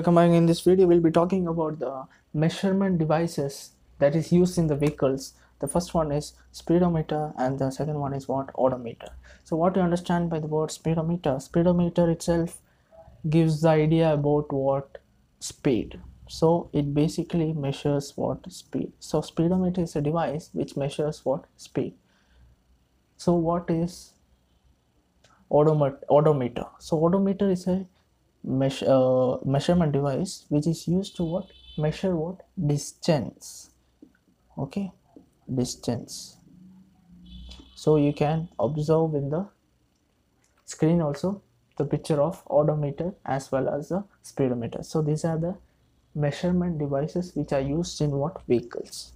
Welcome back. In this video we'll be talking about the measurement devices that is used in the vehicles. The first one is speedometer and the second one is what? Odometer. So what you understand by the word speedometer? Speedometer itself gives the idea about what? Speed. So it basically measures what? Speed. So speedometer is a device which measures what? Speed. So what is odometer? So odometer is a measurement device which is used to what? Measure what? Distance. Okay, distance. So you can observe in the screen also the picture of odometer as well as the speedometer. So these are the measurement devices which are used in what? Vehicles.